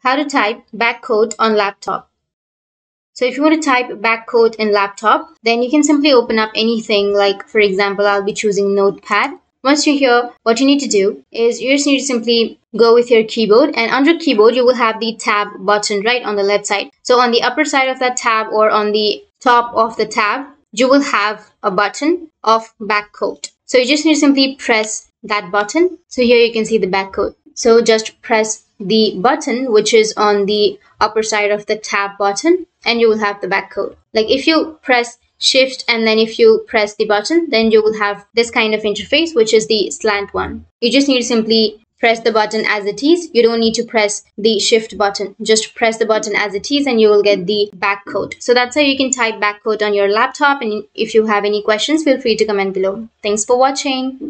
how to type backquote on laptop. So if you want to type backquote in laptop, then you can simply open up anything. Like for example, I'll be choosing Notepad. Once you're here, what you need to do is you just need to simply go with your keyboard, and under keyboard you will have the tab button right on the left side. So on the upper side of that tab, or on the top of the tab, you will have a button of backquote. So you just need to simply press that button. So here you can see the backquote. So just press the button which is on the upper side of the tab button, and you will have the backquote. Like if you press shift and then if you press the button, then you will have this kind of interface, which is the slant one. You just need to simply press the button as it is. You don't need to press the shift button. Just press the button as it is and you will get the backquote. So that's how you can type backquote on your laptop. And if you have any questions, feel free to comment below. Thanks for watching.